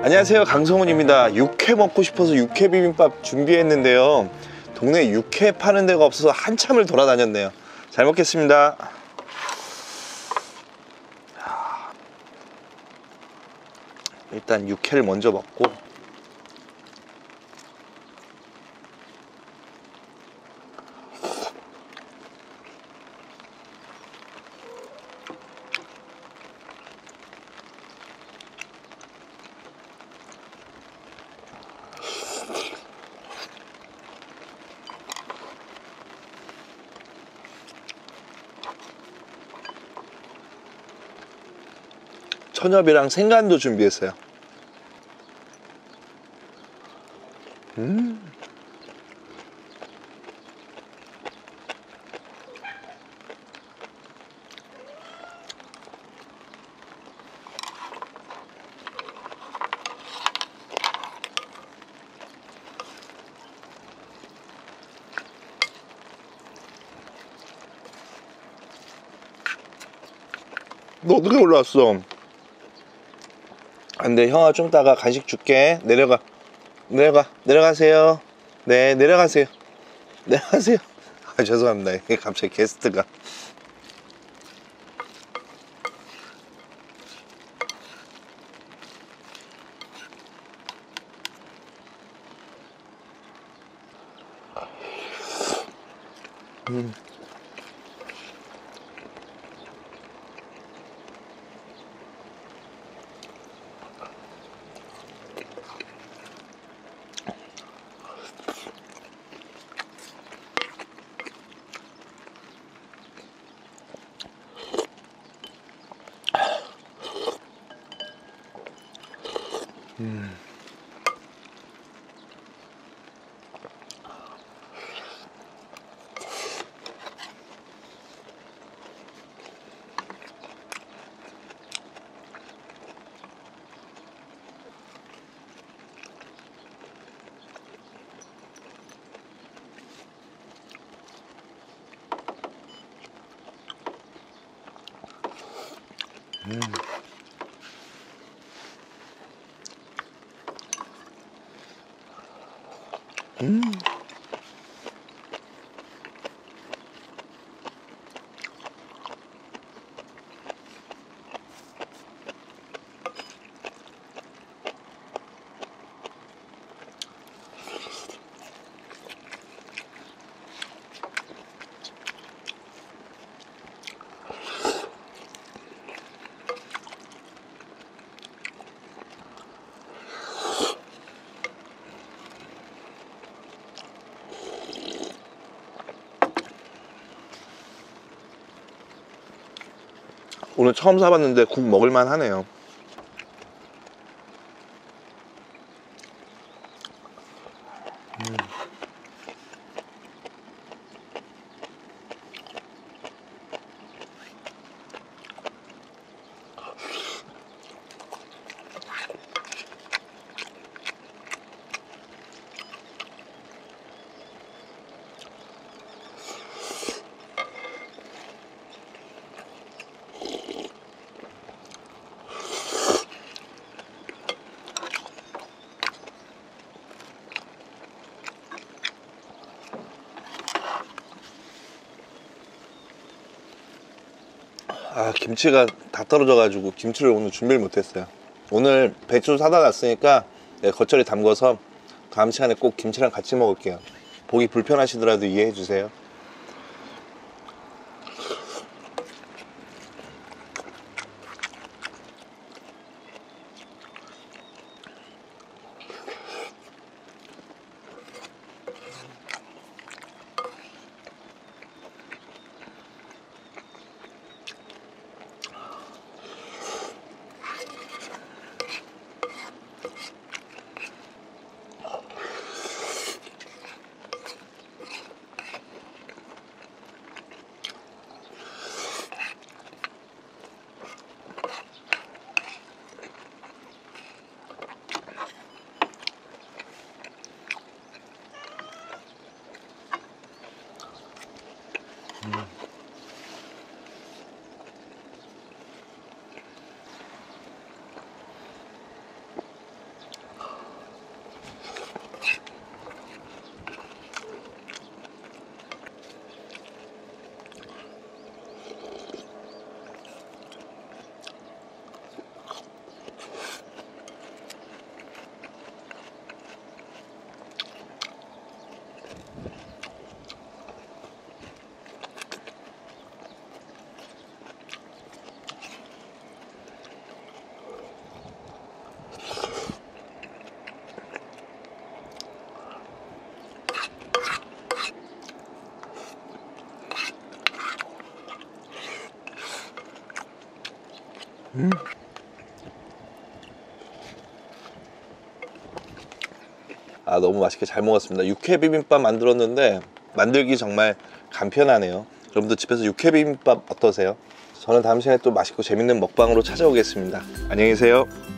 안녕하세요, 강성훈입니다. 육회 먹고 싶어서 육회 비빔밥 준비했는데요, 동네에 육회 파는 데가 없어서 한참을 돌아다녔네요. 잘 먹겠습니다. 일단 육회를 먼저 먹고, 천엽이랑 생간도 준비했어요. 너 어떻게 올라왔어? 안돼 형아, 좀 이따가 간식 줄게. 내려가세요. 네, 내려가세요. 아, 죄송합니다. 갑자기 게스트가. 오늘 처음 사봤는데 국 먹을만 하네요. 아, 김치가 다 떨어져가지고 김치를 오늘 준비를 못했어요. 오늘 배추 사다 놨으니까 겉절이 담궈서 다음 시간에 꼭 김치랑 같이 먹을게요. 보기 불편하시더라도 이해해주세요. 아, 너무 맛있게 잘 먹었습니다. 육회 비빔밥 만들었는데 만들기 정말 간편하네요. 여러분들 집에서 육회 비빔밥 어떠세요? 저는 다음 시간에 또 맛있고 재밌는 먹방으로 찾아오겠습니다. 안녕히 계세요.